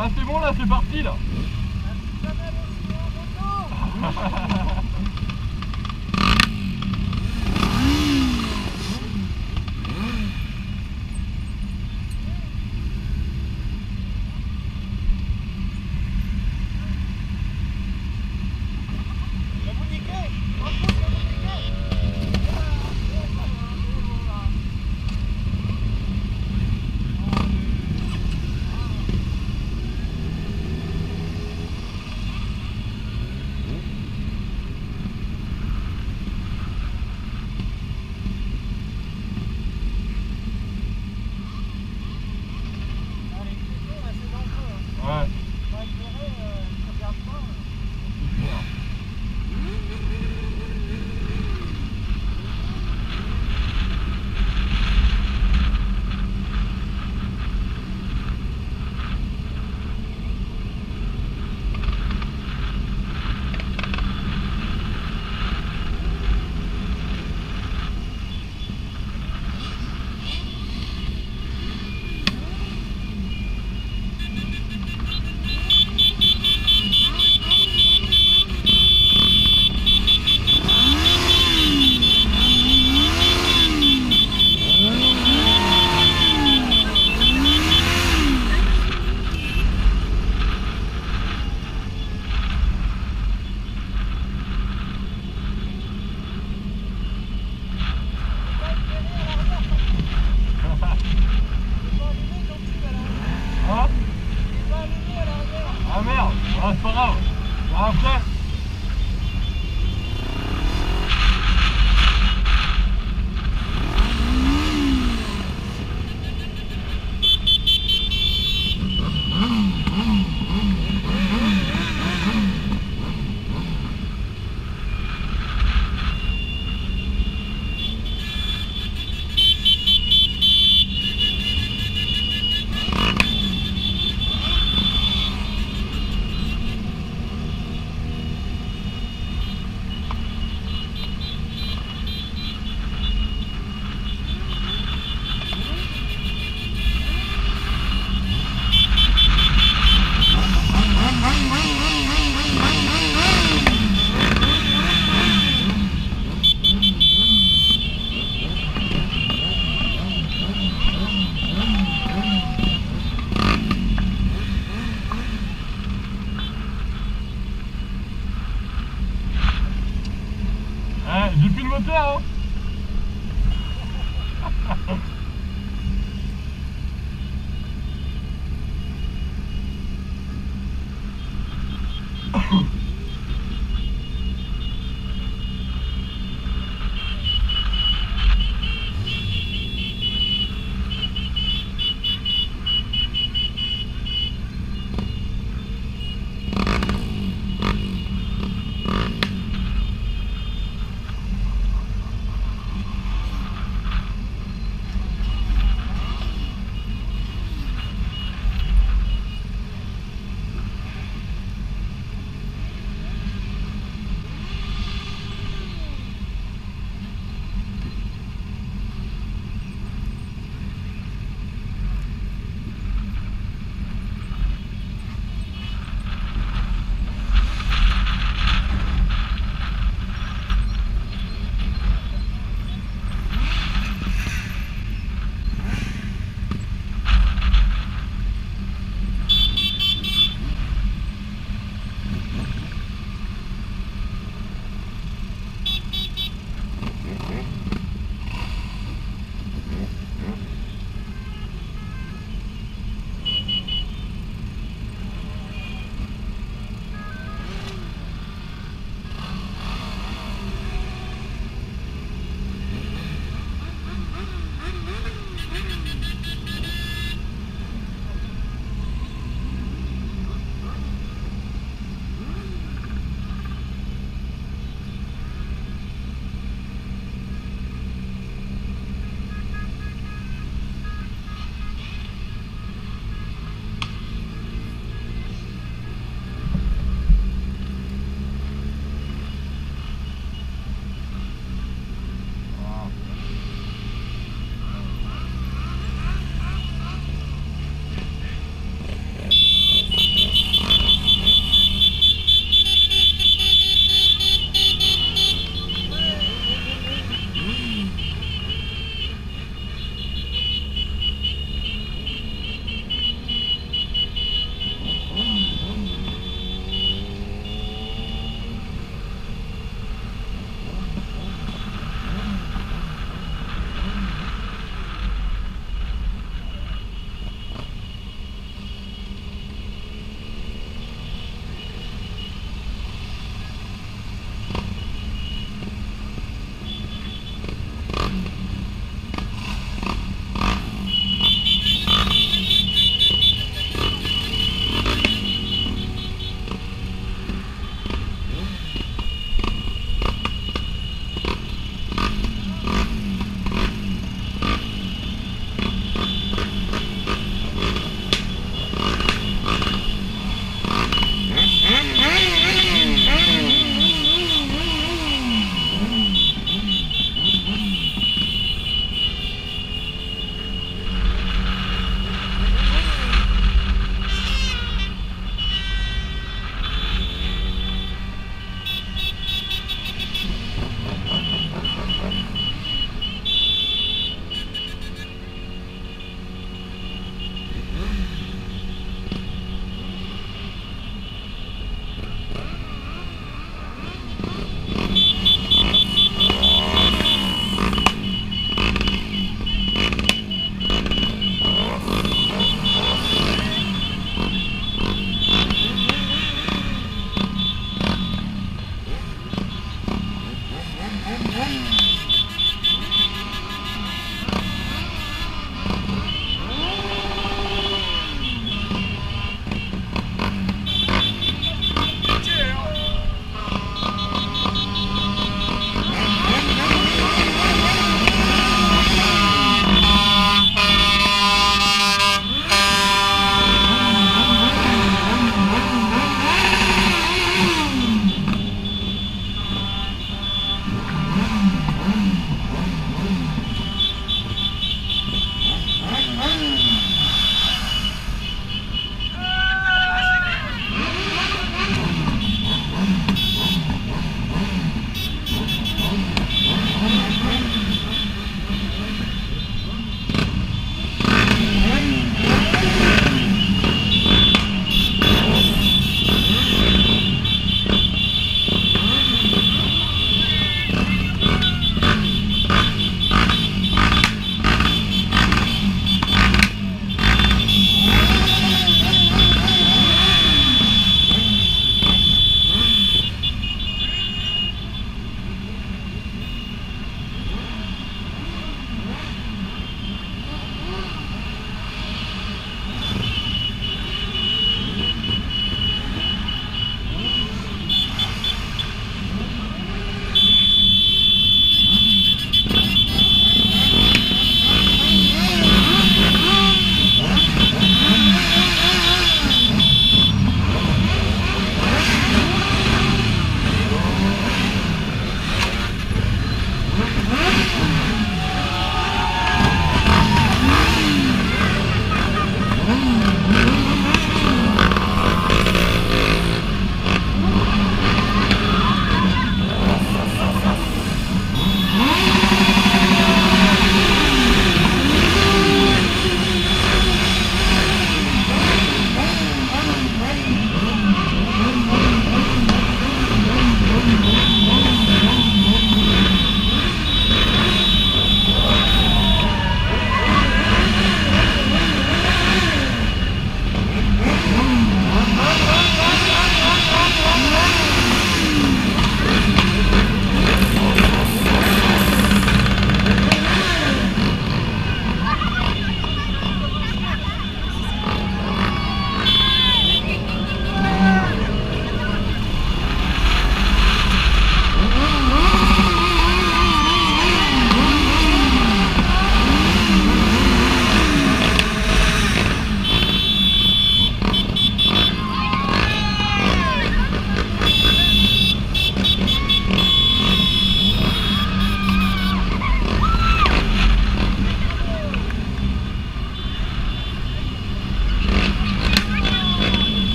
Ah, c'est bon là, c'est parti là. All right.